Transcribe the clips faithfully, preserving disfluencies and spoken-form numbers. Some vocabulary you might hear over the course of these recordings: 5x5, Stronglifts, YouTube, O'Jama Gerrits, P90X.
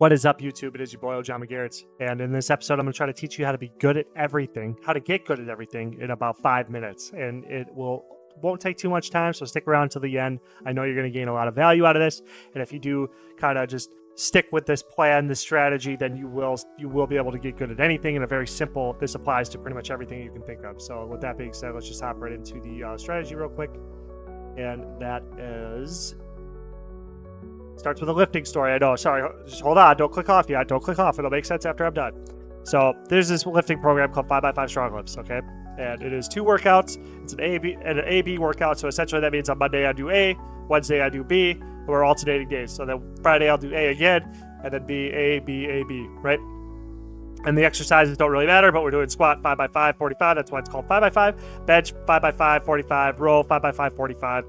What is up, YouTube? It is your boy, O'Jama Gerrits. And in this episode, I'm going to try to teach you how to be good at everything, how to get good at everything in about five minutes. And it will, won't take too much time, so stick around till the end. I know you're going to gain a lot of value out of this. And if you do kind of just stick with this plan, this strategy, then you will, you will be able to get good at anything. And a very simple, this applies to pretty much everything you can think of. So with that being said, let's just hop right into the uh, strategy real quick. And that is... starts with a lifting story. I know. Sorry. Just hold on. Don't click off yet. Don't click off. It'll make sense after I'm done. So there's this lifting program called five by five Stronglifts. Okay. And it is two workouts. It's an A B and an A B workout. So essentially that means on Monday I do A, Wednesday I do B. And we're alternating days. So then Friday I'll do A again and then B, A, B, A, B. Right. And the exercises don't really matter, but we're doing squat five by five, forty-five. That's why it's called five by five. Bench five by five, forty-five. Row five by five, forty-five.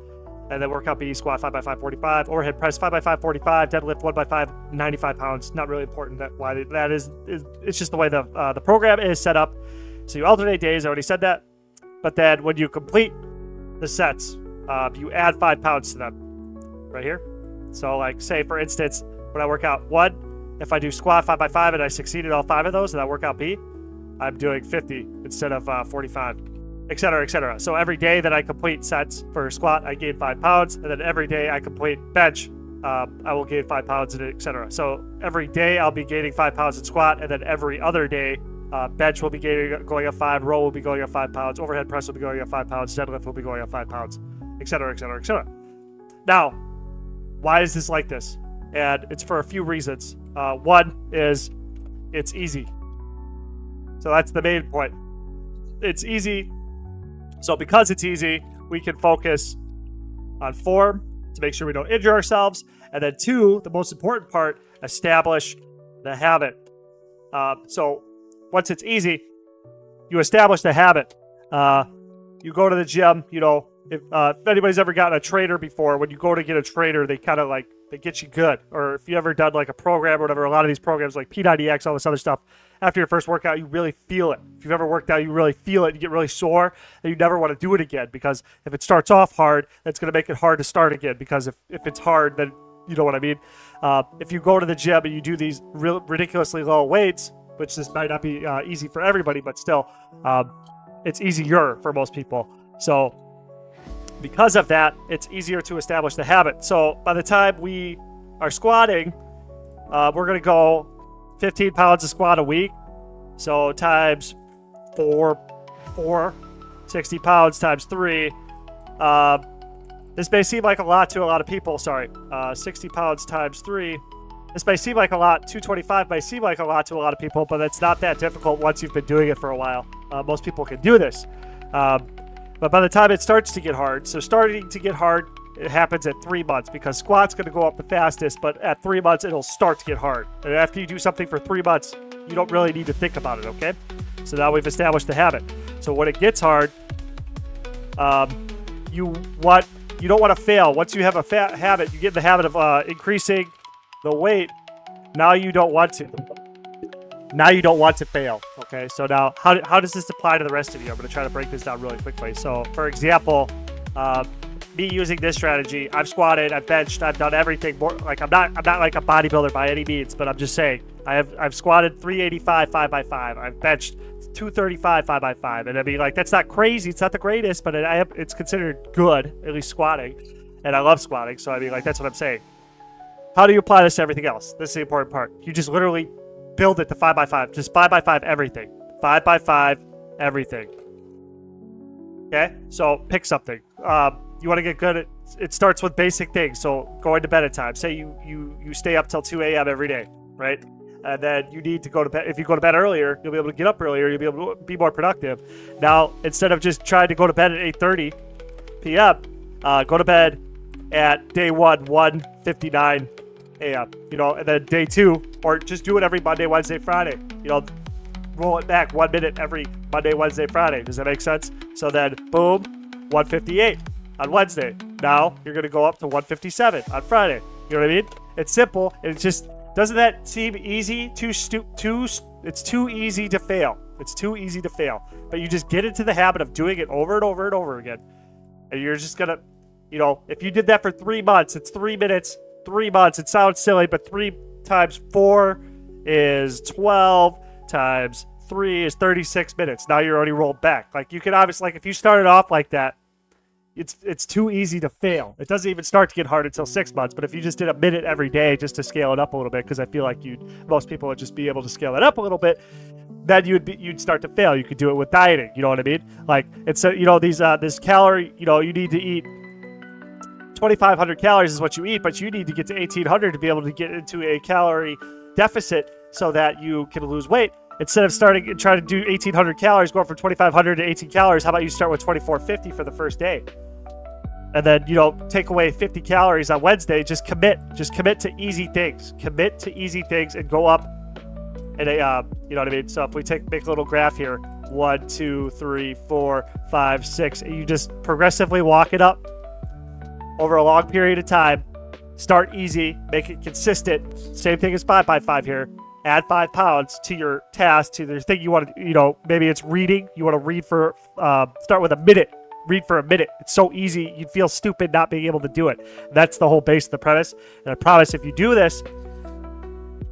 And then workout B, squat five by five, forty-five, overhead press five by five, forty-five, deadlift one by five, ninety-five pounds. Not really important that why that is. It's just the way the uh, the program is set up. So you alternate days. I already said that. But then when you complete the sets, uh, you add five pounds to them right here. So like say for instance, when I work out one, if I do squat five by five and I succeed at all five of those, and I work out B, I'm doing fifty instead of uh, forty-five. Etc, et cetera. So every day that I complete sets for squat, I gain five pounds, and then every day I complete bench, um, I will gain five pounds, et cetera. So every day I'll be gaining five pounds in squat, and then every other day, uh, bench will be gaining, going up five, row will be going up five pounds, overhead press will be going up five pounds, deadlift will be going up five pounds, et cetera, et cetera, et cetera. Now, why is this like this? And it's for a few reasons. Uh, one is it's easy. So that's the main point. It's easy. So because it's easy, we can focus on form to make sure we don't injure ourselves. And then two, the most important part, establish the habit. Uh, so once it's easy, you establish the habit. Uh, you go to the gym, you know, if, uh, if anybody's ever gotten a trainer before, when you go to get a trainer, they kind of like, they get you good. Or if you ever done like a program or whatever, a lot of these programs like P ninety X, all this other stuff, after your first workout, you really feel it. If you've ever worked out, you really feel it. You get really sore, and you never want to do it again because if it starts off hard, that's going to make it hard to start again because if, if it's hard, then you know what I mean. Uh, if you go to the gym and you do these real, ridiculously low weights, which this might not be uh, easy for everybody, but still, um, it's easier for most people. So because of that, it's easier to establish the habit. So by the time we are squatting, uh, we're going to go fifteen pounds a squat a week. So times four, four, sixty pounds times three. Uh, this may seem like a lot to a lot of people. Sorry, uh, sixty pounds times three. This may seem like a lot. two twenty-five may seem like a lot to a lot of people, but it's not that difficult once you've been doing it for a while. Uh, most people can do this. Um, but by the time it starts to get hard, so starting to get hard, it happens at three months because squat's going to go up the fastest, but at three months, it'll start to get hard. And after you do something for three months, you don't really need to think about it, okay? So now we've established the habit. So when it gets hard, um, you want, you don't want to fail. Once you have a fat habit, you get in the habit of uh, increasing the weight. Now you don't want to. Now you don't want to fail, okay? So now, how, how does this apply to the rest of you? I'm going to try to break this down really quickly. So for example, um, me using this strategy, I've squatted, I've benched, I've done everything. More, like I'm not, I'm not like a bodybuilder by any means, but I'm just saying I have, I've squatted three eighty-five five by five, I've benched two thirty-five five by five, and I mean like that's not crazy, it's not the greatest, but it, I have, it's considered good, at least squatting, and I love squatting, so I mean like that's what I'm saying. How do you apply this to everything else? This is the important part. You just literally build it to five by five, just five by five everything, five by five everything. Okay, so pick something. Um, You want to get good at, it starts with basic things. So going to bed at time, say you, you, you stay up till two A M every day, right? And then you need to go to bed. If you go to bed earlier, you'll be able to get up earlier. You'll be able to be more productive. Now, instead of just trying to go to bed at eight thirty P M, uh, go to bed at day one, one fifty-nine A M, you know, and then day two, or just do it every Monday, Wednesday, Friday, you know, roll it back one minute every Monday, Wednesday, Friday. Does that make sense? So then boom, one fifty-eight. On Wednesday. Now you're going to go up to one fifty-seven on Friday. You know what I mean? It's simple. And it's just, doesn't that seem easy? Too stu too, it's too easy to fail. It's too easy to fail, but you just get into the habit of doing it over and over and over again. And you're just going to, you know, if you did that for three months, it's three minutes, three months. It sounds silly, but three times four is twelve, times three is thirty-six minutes. Now you're already rolled back. Like, you could obviously, like, if you started off like that, it's it's too easy to fail. It doesn't even start to get hard until six months. But if you just did a minute every day just to scale it up a little bit, because I feel like you most people would just be able to scale it up a little bit, then you'd be, you'd start to fail. You could do it with dieting. You know what I mean? Like, it's a, you know, these uh, this calorie, you know, you need to eat twenty-five hundred calories is what you eat, but you need to get to eighteen hundred to be able to get into a calorie deficit so that you can lose weight. Instead of starting and trying to do eighteen hundred calories, going from twenty-five hundred to eighteen calories, how about you start with twenty-four fifty for the first day? And then, you know, take away fifty calories on Wednesday. Just commit. Just commit to easy things. Commit to easy things and go up. And, uh, you know what I mean? So if we take big little graph here, one, two, three, four, five, six, and you just progressively walk it up over a long period of time. Start easy. Make it consistent. Same thing as five by five here. Add five pounds to your task, to the thing you want to, you know, maybe it's reading. You want to read for, uh, start with a minute, read for a minute. It's so easy. You'd feel stupid not being able to do it. That's the whole base of the premise. And I promise if you do this,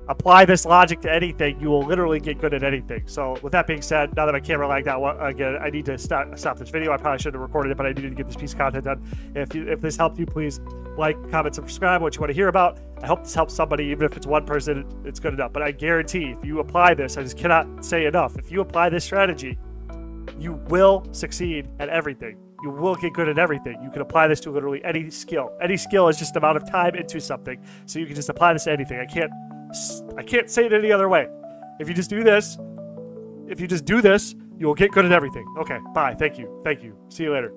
apply this logic to anything, you will literally get good at anything. So with that being said, now that my camera lagged out again, I need to stop, stop this video. I probably should have recorded it, but I needed to get this piece of content done. If you, if this helped you, please like, comment, subscribe, what you want to hear about. I hope this helps somebody. Even if it's one person, it's good enough. But I guarantee if you apply this, I just cannot say enough. If you apply this strategy, you will succeed at everything. You will get good at everything. You can apply this to literally any skill. Any skill is just the amount of time into something. So you can just apply this to anything. I can't I can't say it any other way. If you just do this, if you just do this, you'll get good at everything. Okay, bye. Thank you. Thank you. See you later.